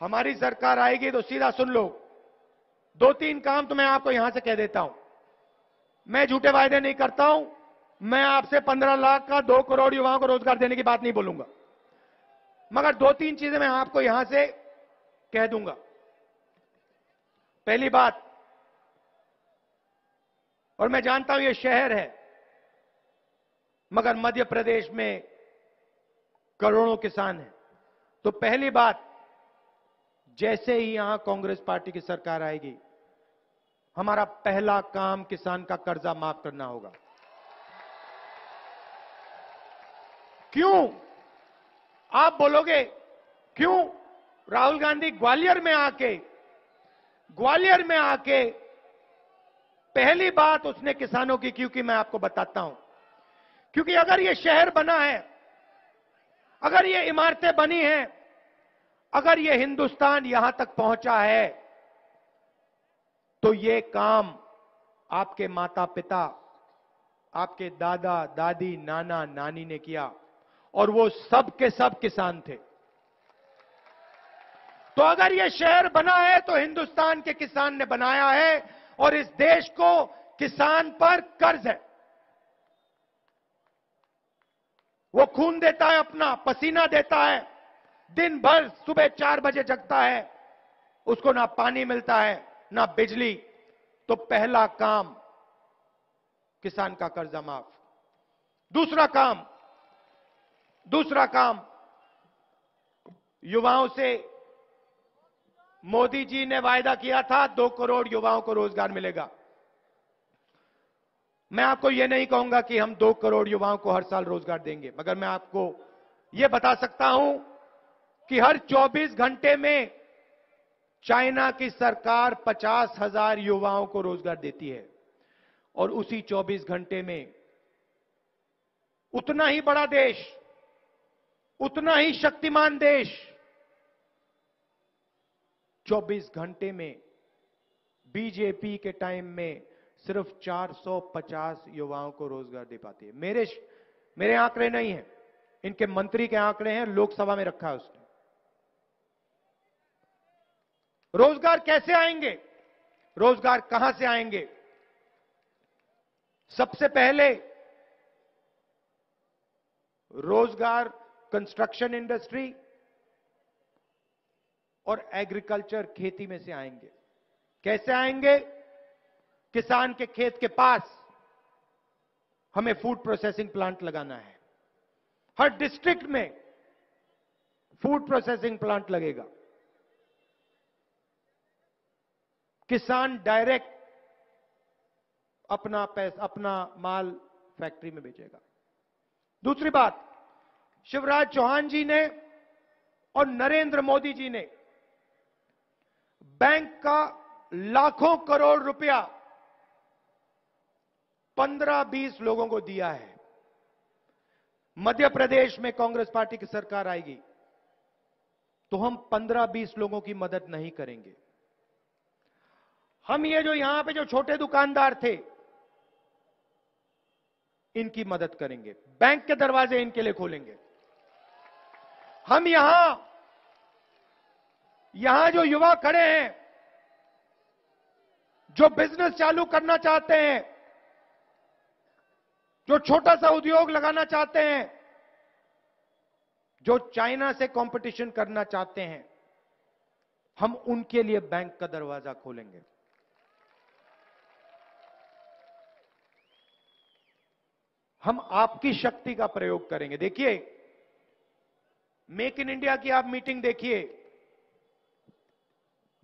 हमारी सरकार आएगी तो सीधा सुन लो, दो तीन काम तो मैं आपको यहां से कह देता हूं। मैं झूठे वायदे नहीं करता हूं, मैं आपसे 15 लाख का 2 करोड़ युवाओं को रोजगार देने की बात नहीं बोलूंगा, मगर दो तीन चीजें मैं आपको यहां से कह दूंगा। पहली बात, और मैं जानता हूं ये शहर है, मगर मध्य प्रदेश में करोड़ों किसान हैं, तो पहली बात, जैसे ही यहां कांग्रेस पार्टी की सरकार आएगी, हमारा पहला काम किसान का कर्जा माफ करना होगा। क्यों? आप बोलोगे क्यों? राहुल गांधी ग्वालियर में आके पहली बात उसने किसानों की, क्योंकि मैं आपको बताता हूं, क्योंकि अगर ये शहर बना है, अगर ये इमारतें बनी हैं, अगर ये हिंदुस्तान यहां तक पहुंचा है, तो ये काम आपके माता पिता, आपके दादा दादी, नाना नानी ने किया, और वो सब के सब किसान थे। तो अगर ये शहर बना है तो हिंदुस्तान के किसान ने बनाया है, और इस देश को किसान पर कर्ज है। वो खून देता है अपना, पसीना देता है, दिन भर सुबह 4 बजे जगता है, उसको ना पानी मिलता है ना बिजली। तो पहला काम, किसान का कर्जा माफ। दूसरा काम, युवाओं से मोदी जी ने वायदा किया था 2 करोड़ युवाओं को रोजगार मिलेगा। मैं आपको यह नहीं कहूंगा कि हम 2 करोड़ युवाओं को हर साल रोजगार देंगे, मगर मैं आपको यह बता सकता हूं कि हर 24 घंटे में चाइना की सरकार 50,000 युवाओं को रोजगार देती है, और उसी 24 घंटे में उतना ही बड़ा देश, उतना ही शक्तिमान देश 24 घंटे में बीजेपी के टाइम में सिर्फ 450 युवाओं को रोजगार दे पाती है। मेरे आंकड़े नहीं हैं, इनके मंत्री के आंकड़े हैं, लोकसभा में रखा है उसने। रोजगार कैसे आएंगे? रोजगार कहां से आएंगे? सबसे पहले रोजगार कंस्ट्रक्शन इंडस्ट्री और एग्रीकल्चर, खेती में से आएंगे। कैसे आएंगे? किसान के खेत के पास हमें फूड प्रोसेसिंग प्लांट लगाना है। हर डिस्ट्रिक्ट में फूड प्रोसेसिंग प्लांट लगेगा। किसान डायरेक्ट अपना माल फैक्ट्री में बेचेगा। दूसरी बात, शिवराज चौहान जी ने और नरेंद्र मोदी जी ने बैंक का लाखों करोड़ रुपया 15-20 लोगों को दिया है। मध्य प्रदेश में कांग्रेस पार्टी की सरकार आएगी तो हम 15-20 लोगों की मदद नहीं करेंगे। हम ये जो यहां पे जो छोटे दुकानदार थे, इनकी मदद करेंगे, बैंक के दरवाजे इनके लिए खोलेंगे। हम यहां जो युवा खड़े हैं, जो बिजनेस चालू करना चाहते हैं, जो छोटा सा उद्योग लगाना चाहते हैं, जो चाइना से कंपटीशन करना चाहते हैं, हम उनके लिए बैंक का दरवाजा खोलेंगे। हम आपकी शक्ति का प्रयोग करेंगे। देखिए, मेक इन इंडिया की आप मीटिंग देखिए,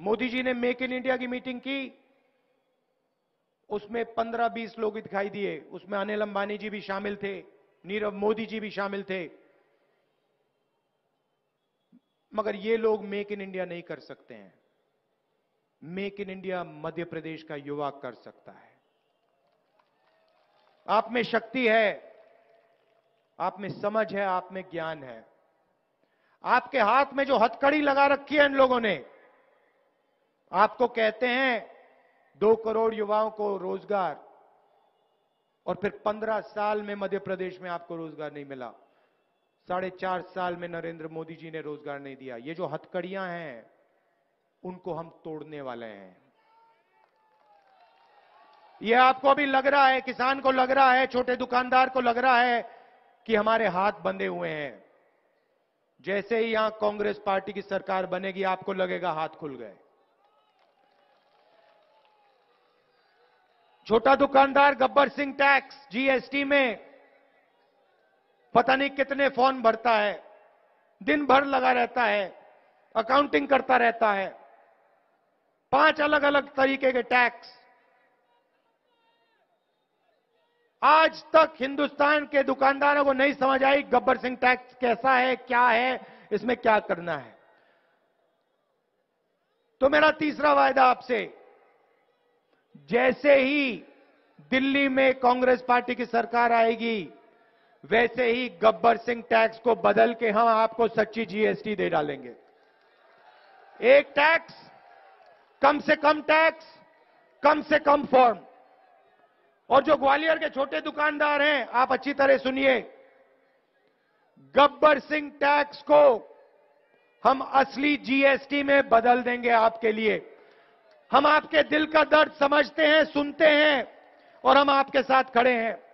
मोदी जी ने मेक इन इंडिया की मीटिंग की, उसमें 15-20 लोग दिखाई दिए, उसमें अनिल अंबानी जी भी शामिल थे, नीरव मोदी जी भी शामिल थे, मगर ये लोग मेक इन इंडिया नहीं कर सकते हैं। Make in India Madhya Pradesh का युवा कर सकता है। आप में शक्ति है, आप में समझ है, आप में ज्ञान है। आपके हाथ में जो हथकड़ी लगा रखी है इन लोगों ने, आपको कहते हैं 2 करोड़ युवाओं को रोजगार, और फिर 15 साल में मध्य प्रदेश में आपको रोजगार नहीं मिला, 4.5 साल में नरेंद्र मोदी जी ने रोजगार नहीं दिया। ये जो हथकड़ियां हैं, उनको हम तोड़ने वाले हैं। यह आपको भी लग रहा है, किसान को लग रहा है, छोटे दुकानदार को लग रहा है कि हमारे हाथ बंधे हुए हैं। जैसे ही यहां कांग्रेस पार्टी की सरकार बनेगी आपको लगेगा हाथ खुल गए। छोटा दुकानदार गब्बर सिंह टैक्स जीएसटी में पता नहीं कितने फॉर्म भरता है, दिन भर लगा रहता है, अकाउंटिंग करता रहता है, 5 अलग अलग तरीके के टैक्स। आज तक हिंदुस्तान के दुकानदारों को नहीं समझ आई गब्बर सिंह टैक्स कैसा है, क्या है, इसमें क्या करना है। तो मेरा तीसरा वायदा आपसे, जैसे ही दिल्ली में कांग्रेस पार्टी की सरकार आएगी वैसे ही गब्बर सिंह टैक्स को बदल के हम आपको सच्ची जीएसटी दे डालेंगे। एक टैक्स, कम से कम टैक्स, कम से कम फॉर्म। और जो ग्वालियर के छोटे दुकानदार हैं आप अच्छी तरह सुनिए, गब्बर सिंह टैक्स को हम असली जीएसटी में बदल देंगे आपके लिए। हम आपके दिल का दर्द समझते हैं, सुनते हैं और हम आपके साथ खड़े हैं।